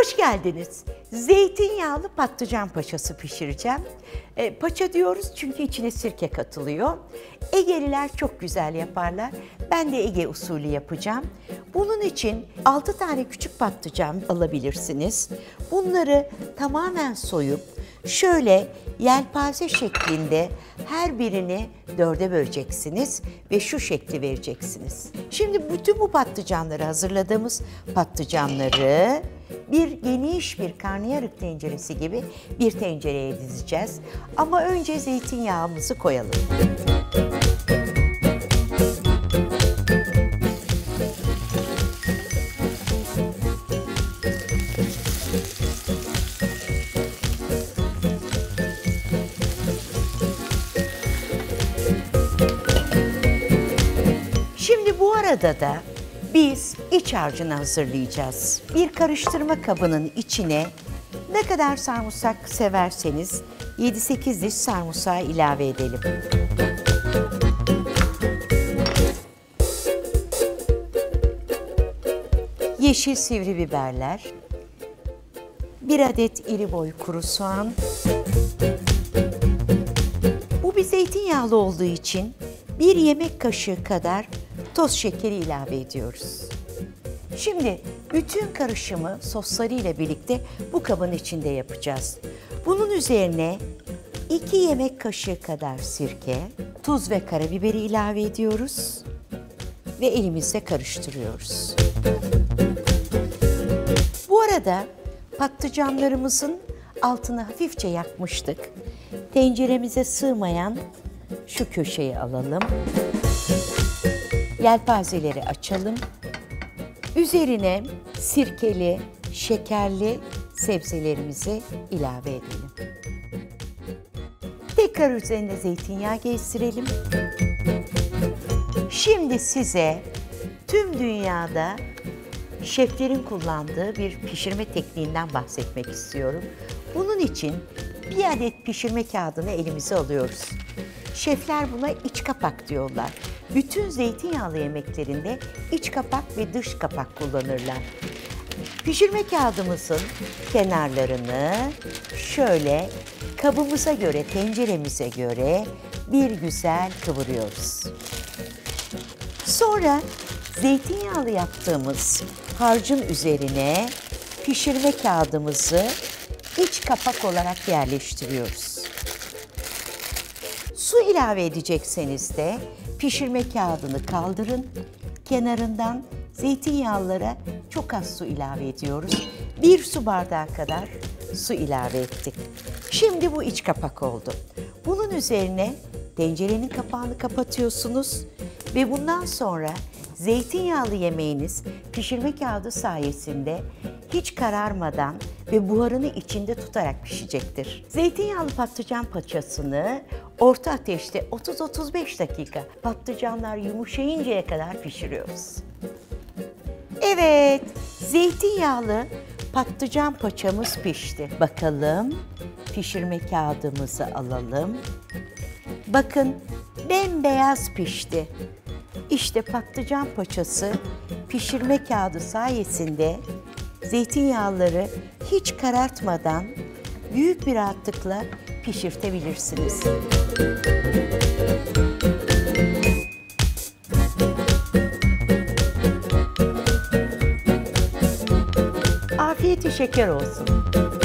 Hoş geldiniz. Zeytinyağlı patlıcan paçası pişireceğim. Paça diyoruz çünkü içine sirke katılıyor. Egeliler çok güzel yaparlar. Ben de Ege usulü yapacağım. Bunun için 6 tane küçük patlıcan alabilirsiniz. Bunları tamamen soyup şöyle yelpaze şeklinde her birini 4'e böleceksiniz ve şu şekli vereceksiniz. Şimdi bütün bu patlıcanları hazırladığımız patlıcanları bir geniş bir karnıyarık tenceresi gibi bir tencereye dizeceğiz. Ama önce zeytinyağımızı koyalım. Şimdi bu arada da biz iç harcını hazırlayacağız. Bir karıştırma kabının içine ne kadar sarımsak severseniz 7-8 diş sarımsağı ilave edelim. Yeşil sivri biberler, 1 adet iri boy kuru soğan. Bu bir zeytinyağlı olduğu için 1 yemek kaşığı kadar toz şekeri ilave ediyoruz. Şimdi bütün karışımı sosları ile birlikte bu kabın içinde yapacağız. Bunun üzerine 2 yemek kaşığı kadar sirke, tuz ve karabiberi ilave ediyoruz ve elimizle karıştırıyoruz. Bu arada patlıcanlarımızın altını hafifçe yakmıştık. Tenceremize sığmayan şu köşeyi alalım. Yelpazeleri açalım. Üzerine sirkeli, şekerli sebzelerimizi ilave edelim. Tekrar üzerine zeytinyağı gezdirelim. Şimdi size tüm dünyada şeflerin kullandığı bir pişirme tekniğinden bahsetmek istiyorum. Bunun için 1 adet pişirme kağıdını elimize alıyoruz. Şefler buna iç kapak diyorlar. Bütün zeytinyağlı yemeklerinde iç kapak ve dış kapak kullanırlar. Pişirme kağıdımızın kenarlarını şöyle kabımıza göre, tenceremize göre bir güzel kıvırıyoruz. Sonra zeytinyağlı yaptığımız harcın üzerine pişirme kağıdımızı iç kapak olarak yerleştiriyoruz. Su ilave edecekseniz de pişirme kağıdını kaldırın. Kenarından zeytinyağlılara çok az su ilave ediyoruz. 1 su bardağı kadar su ilave ettik. Şimdi bu iç kapak oldu. Bunun üzerine tencerenin kapağını kapatıyorsunuz ve bundan sonra zeytinyağlı yemeğiniz pişirme kağıdı sayesinde hiç kararmadan ve buharını içinde tutarak pişecektir. Zeytinyağlı patlıcan paçasını orta ateşte 30-35 dakika patlıcanlar yumuşayıncaya kadar pişiriyoruz. Evet, zeytinyağlı patlıcan paçamız pişti. Bakalım, pişirme kağıdımızı alalım. Bakın, bembeyaz pişti. İşte patlıcan paçası pişirme kağıdı sayesinde zeytinyağları hiç karartmadan büyük bir rahatlıkla pişirtebilirsiniz. Afiyeti şeker olsun.